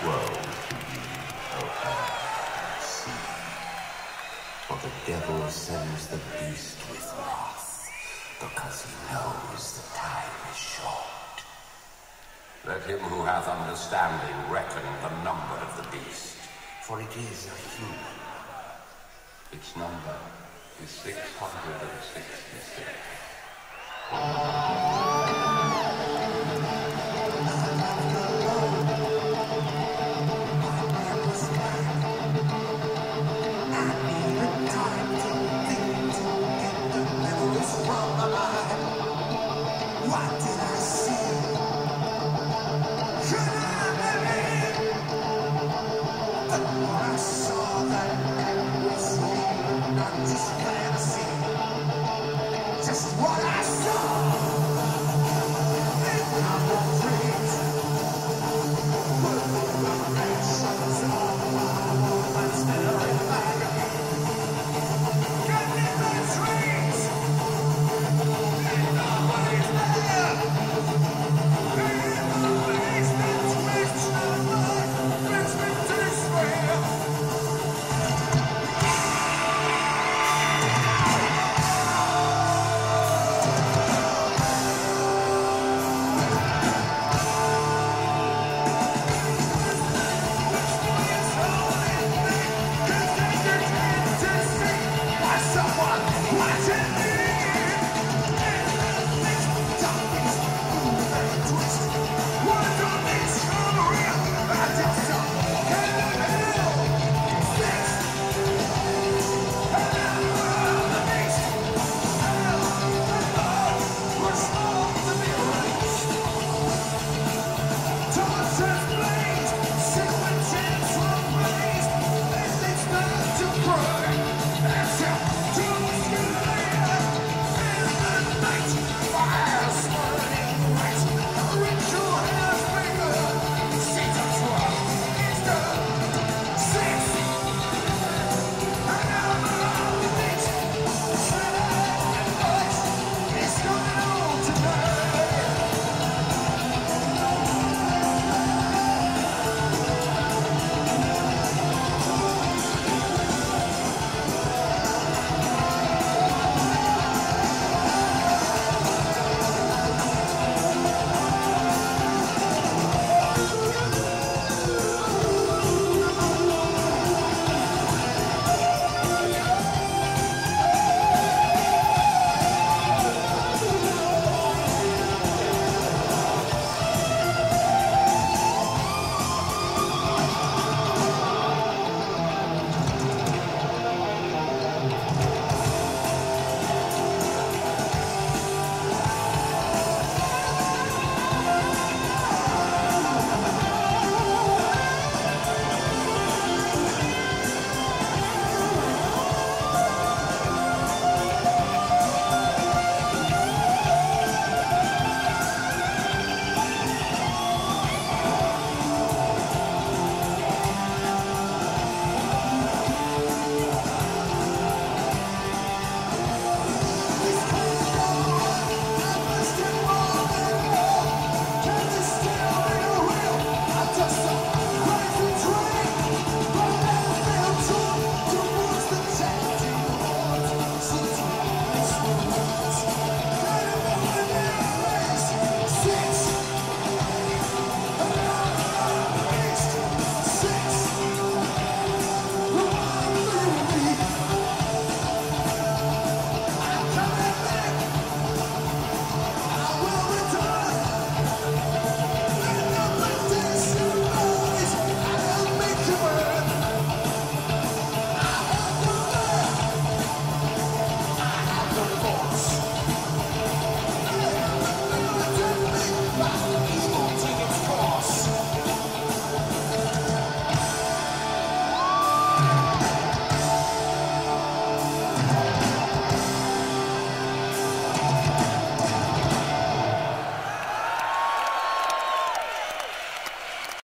Woe to you, O earth and sea, for the devil sends the beast with wrath, because he knows the time is short. Let him who hath understanding reckon the number of the beast, for it is a human number. Its number is 666.